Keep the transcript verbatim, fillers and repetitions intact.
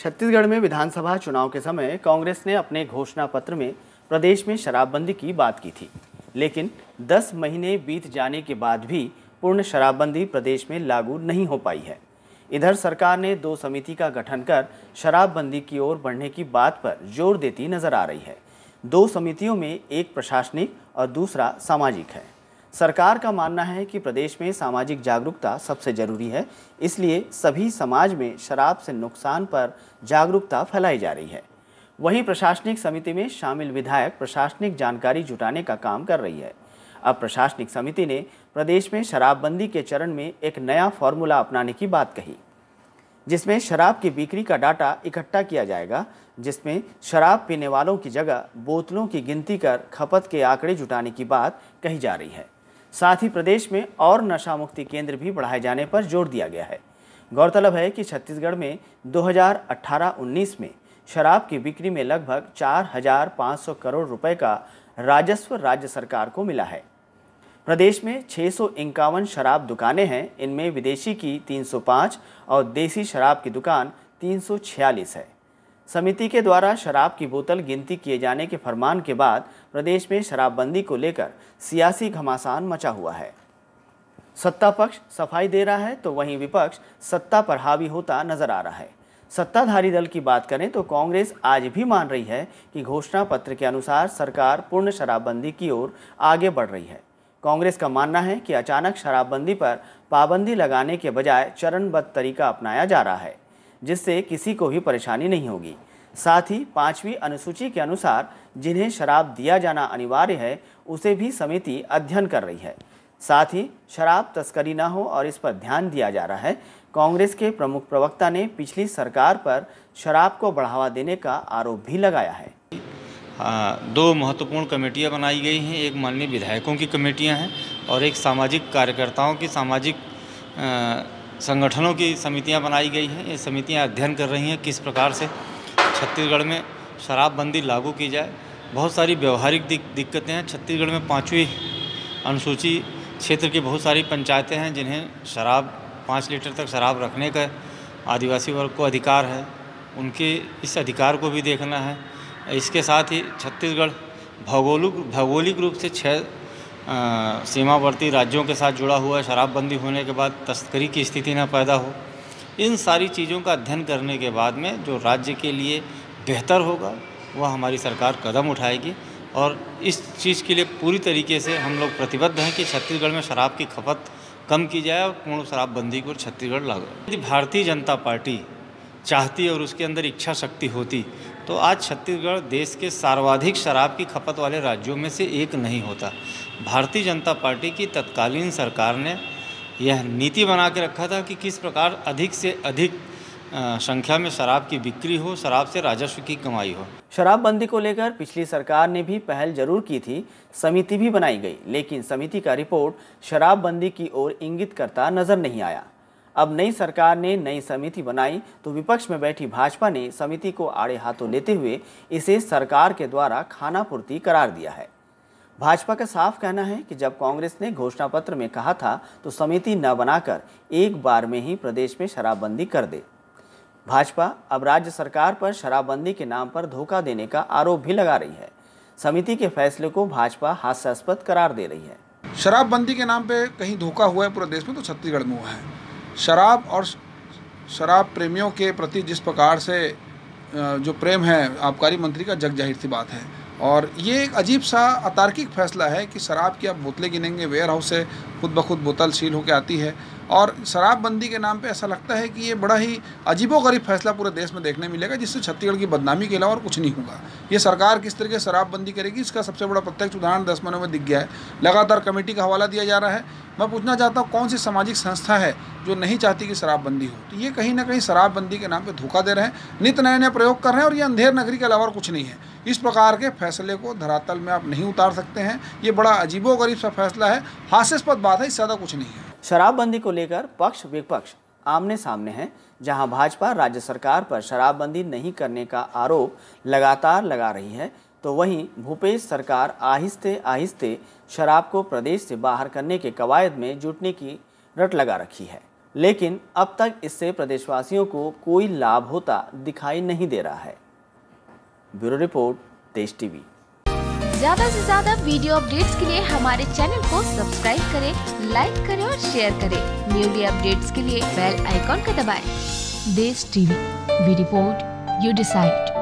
छत्तीसगढ़ में विधानसभा चुनाव के समय कांग्रेस ने अपने घोषणा पत्र में प्रदेश में शराबबंदी की बात की थी, लेकिन दस महीने बीत जाने के बाद भी पूर्ण शराबबंदी प्रदेश में लागू नहीं हो पाई है। इधर सरकार ने दो समिति का गठन कर शराबबंदी की ओर बढ़ने की बात पर जोर देती नजर आ रही है। दो समितियों में एक प्रशासनिक और दूसरा सामाजिक है। सरकार का मानना है कि प्रदेश में सामाजिक जागरूकता सबसे जरूरी है, इसलिए सभी समाज में शराब से नुकसान पर जागरूकता फैलाई जा रही है। वहीं प्रशासनिक समिति में शामिल विधायक प्रशासनिक जानकारी जुटाने का काम कर रही है। अब प्रशासनिक समिति ने प्रदेश में शराबबंदी के चरण में एक नया फॉर्मूला अपनाने की बात कही, जिसमें शराब की बिक्री का डाटा इकट्ठा किया जाएगा, जिसमें शराब पीने वालों की जगह बोतलों की गिनती कर खपत के आंकड़े जुटाने की बात कही जा रही है। साथ ही प्रदेश में और नशा मुक्ति केंद्र भी बढ़ाए जाने पर जोर दिया गया है। गौरतलब है कि छत्तीसगढ़ में दो हज़ार अठारह उन्नीस में शराब की बिक्री में लगभग चार हज़ार पाँच सौ करोड़ रुपए का राजस्व राज्य सरकार को मिला है। प्रदेश में छः सौ इक्यावन शराब दुकानें हैं, इनमें विदेशी की तीन सौ पाँच और देसी शराब की दुकान तीन सौ छियालीस है। समिति के द्वारा शराब की बोतल गिनती किए जाने के फरमान के बाद प्रदेश में शराबबंदी को लेकर सियासी घमासान मचा हुआ है। सत्ता पक्ष सफाई दे रहा है तो वहीं विपक्ष सत्ता पर हावी होता नजर आ रहा है। सत्ताधारी दल की बात करें तो कांग्रेस आज भी मान रही है कि घोषणा पत्र के अनुसार सरकार पूर्ण शराबबंदी की ओर आगे बढ़ रही है। कांग्रेस का मानना है कि अचानक शराबबंदी पर पाबंदी लगाने के बजाय चरणबद्ध तरीका अपनाया जा रहा है, जिससे किसी को भी परेशानी नहीं होगी। साथ ही पांचवी अनुसूची के अनुसार जिन्हें शराब दिया जाना अनिवार्य है, उसे भी समिति अध्ययन कर रही है। साथ ही शराब तस्करी न हो और इस पर ध्यान दिया जा रहा है। कांग्रेस के प्रमुख प्रवक्ता ने पिछली सरकार पर शराब को बढ़ावा देने का आरोप भी लगाया है। आ, दो महत्वपूर्ण कमेटियाँ बनाई गई हैं, एक माननीय विधायकों की कमेटियाँ हैं और एक सामाजिक कार्यकर्ताओं की, सामाजिक आ, संगठनों की समितियां बनाई गई हैं। ये समितियां अध्ययन कर रही हैं किस प्रकार से छत्तीसगढ़ में शराबबंदी लागू की जाए। बहुत सारी व्यवहारिक दिक्कतें हैं। छत्तीसगढ़ में पाँचवीं अनुसूची क्षेत्र की बहुत सारी पंचायतें हैं जिन्हें शराब पाँच लीटर तक शराब रखने का आदिवासी वर्ग को अधिकार है। उनके इस अधिकार को भी देखना है। इसके साथ ही छत्तीसगढ़ भौगोलिक भौगोलिक रूप से छः आ, सीमावर्ती राज्यों के साथ जुड़ा हुआ है। शराबबंदी होने के बाद तस्करी की स्थिति ना पैदा हो। इन सारी चीज़ों का अध्ययन करने के बाद में जो राज्य के लिए बेहतर होगा वह हमारी सरकार कदम उठाएगी और इस चीज़ के लिए पूरी तरीके से हम लोग प्रतिबद्ध हैं कि छत्तीसगढ़ में शराब की खपत कम की जाए और पूर्ण शराबबंदी को छत्तीसगढ़ लागू। यदि भारतीय जनता पार्टी चाहती और उसके अंदर इच्छा शक्ति होती तो आज छत्तीसगढ़ देश के सर्वाधिक शराब की खपत वाले राज्यों में से एक नहीं होता। भारतीय जनता पार्टी की तत्कालीन सरकार ने यह नीति बना के रखा था कि किस प्रकार अधिक से अधिक संख्या में शराब की बिक्री हो, शराब से राजस्व की कमाई हो। शराबबंदी को लेकर पिछली सरकार ने भी पहल जरूर की थी, समिति भी बनाई गई, लेकिन समिति का रिपोर्ट शराबबंदी की ओर इंगित करता नजर नहीं आया। अब नई सरकार ने नई समिति बनाई तो विपक्ष में बैठी भाजपा ने समिति को आड़े हाथों लेते हुए इसे सरकार के द्वारा खानापूर्ति करार दिया है। भाजपा का साफ कहना है कि जब कांग्रेस ने घोषणा पत्र में कहा था तो समिति न बनाकर एक बार में ही प्रदेश में शराबबंदी कर दे। भाजपा अब राज्य सरकार पर शराबबंदी के नाम पर धोखा देने का आरोप भी लगा रही है। समिति के फैसले को भाजपा हास्यास्पद करार दे रही है। शराबबंदी के नाम पर कहीं धोखा हुआ है पूरे देश में तो छत्तीसगढ़ में हुआ है। शराब और शराब प्रेमियों के प्रति जिस प्रकार से जो प्रेम है आबकारी मंत्री का, जग जाहिर सी बात है। और ये एक अजीब सा अतार्किक फैसला है कि शराब की आप बोतलें गिनेंगे, वेयर हाउस से खुद ब खुद बोतल सील होकर आती है। और शराबबंदी के नाम पे ऐसा लगता है कि ये बड़ा ही अजीबोगरीब फैसला पूरे देश में देखने मिलेगा, जिससे छत्तीसगढ़ की बदनामी के अलावा और कुछ नहीं होगा। ये सरकार किस तरीके से शराबबंदी करेगी इसका सबसे बड़ा प्रत्यक्ष उदाहरण दस महीनों में दिख गया है। लगातार कमेटी का हवाला दिया जा रहा है। मैं पूछना चाहता हूँ कौन सी सामाजिक संस्था है जो नहीं चाहती कि शराबबंदी हो? तो ये कहीं ना कहीं शराबबंदी के नाम पर धोखा दे रहे हैं, नित नए नए प्रयोग कर रहे हैं और ये अंधेर नगरी के अलावा और कुछ नहीं है। इस प्रकार के फैसले को धरातल में आप नहीं उतार सकते हैं। ये बड़ा अजीबोगरीब सा फैसला है, हास्यास्पद बात है, इससे ज़्यादा कुछ नहीं है। शराबबंदी को लेकर पक्ष विपक्ष आमने सामने हैं, जहां भाजपा राज्य सरकार पर शराबबंदी नहीं करने का आरोप लगातार लगा रही है, तो वहीं भूपेश सरकार आहिस्ते आहिस्ते शराब को प्रदेश से बाहर करने के कवायद में जुटने की रट लगा रखी है। लेकिन अब तक इससे प्रदेशवासियों को कोई लाभ होता दिखाई नहीं दे रहा है। Bureau report, Desh TV. ज्यादा से ज्यादा वीडियो अपडेट्स के लिए हमारे चैनल को सब्सक्राइब करें, लाइक करें और शेयर करें। न्यूली अपडेट्स के लिए बेल आइकॉन का दबाएं। Desh TV, we report, you decide.